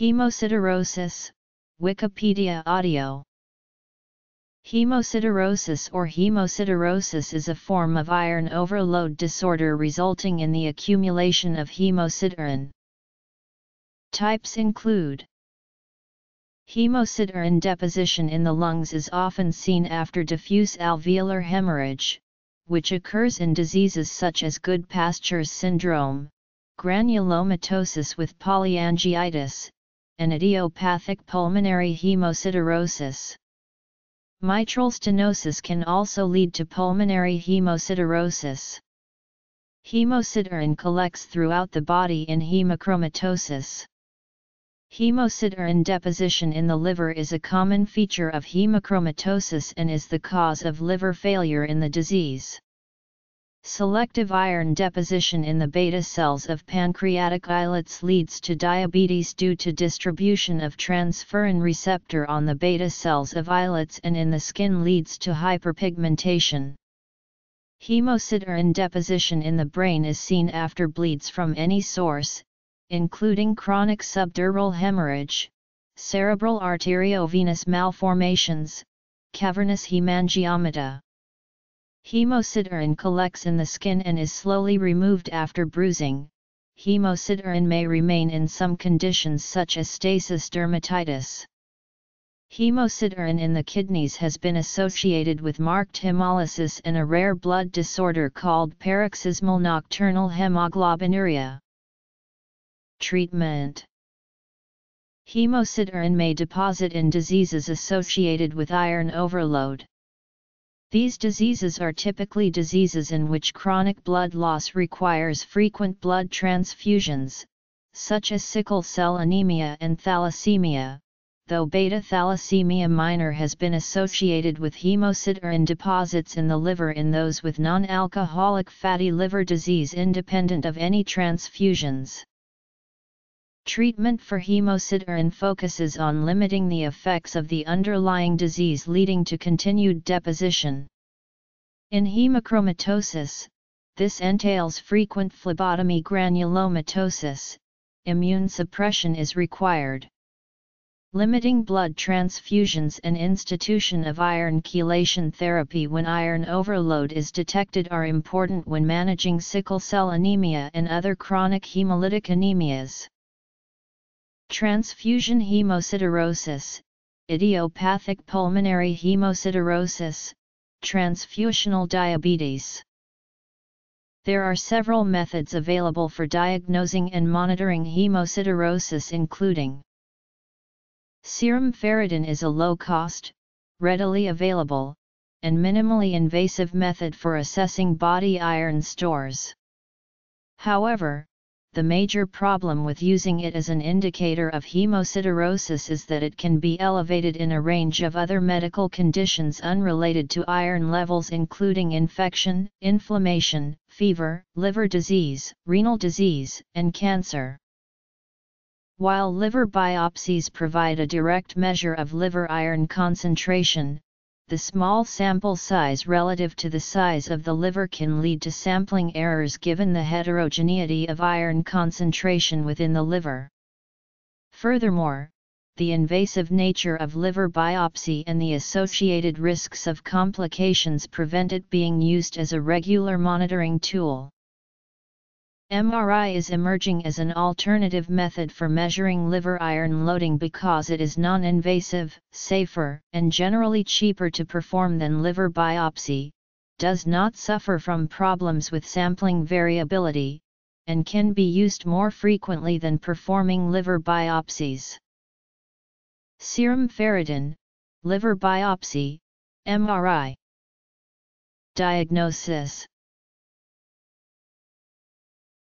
Hemosiderosis, Wikipedia audio. Hemosiderosis or hemosiderosis is a form of iron overload disorder resulting in the accumulation of hemosiderin. Types include hemosiderin deposition in the lungs is often seen after diffuse alveolar hemorrhage, which occurs in diseases such as Goodpasture's syndrome, granulomatosis with polyangiitis, and idiopathic pulmonary hemosiderosis. Mitral stenosis can also lead to pulmonary hemosiderosis. Hemosiderin collects throughout the body in hemochromatosis. Hemosiderin deposition in the liver is a common feature of hemochromatosis and is the cause of liver failure in the disease. Selective iron deposition in the beta cells of pancreatic islets leads to diabetes due to distribution of transferrin receptor on the beta cells of islets and in the skin leads to hyperpigmentation. Hemosiderin deposition in the brain is seen after bleeds from any source, including chronic subdural hemorrhage, cerebral arteriovenous malformations, cavernous hemangiomata. Hemosiderin collects in the skin and is slowly removed after bruising. Hemosiderin may remain in some conditions such as stasis dermatitis. Hemosiderin in the kidneys has been associated with marked hemolysis and a rare blood disorder called paroxysmal nocturnal hemoglobinuria. Treatment. Hemosiderin may deposit in diseases associated with iron overload. These diseases are typically diseases in which chronic blood loss requires frequent blood transfusions, such as sickle cell anemia and thalassemia, though beta thalassemia minor has been associated with hemosiderin deposits in the liver in those with non-alcoholic fatty liver disease independent of any transfusions. Treatment for hemosiderin focuses on limiting the effects of the underlying disease leading to continued deposition. In hemochromatosis, this entails frequent phlebotomy. Granulomatosis, immune suppression is required. Limiting blood transfusions and institution of iron chelation therapy when iron overload is detected are important when managing sickle cell anemia and other chronic hemolytic anemias. Transfusion hemosiderosis, idiopathic pulmonary hemosiderosis, transfusional diabetes. There are several methods available for diagnosing and monitoring hemosiderosis, including serum ferritin is a low-cost, readily available, and minimally invasive method for assessing body iron stores. However, the major problem with using it as an indicator of hemosiderosis is that it can be elevated in a range of other medical conditions unrelated to iron levels, including infection, inflammation, fever, liver disease, renal disease, and cancer. While liver biopsies provide a direct measure of liver iron concentration, the small sample size relative to the size of the liver can lead to sampling errors given the heterogeneity of iron concentration within the liver. Furthermore, the invasive nature of liver biopsy and the associated risks of complications prevent it being used as a regular monitoring tool. MRI is emerging as an alternative method for measuring liver iron loading because it is non-invasive, safer, and generally cheaper to perform than liver biopsy, does not suffer from problems with sampling variability, and can be used more frequently than performing liver biopsies. Serum ferritin, liver biopsy, MRI. Diagnosis.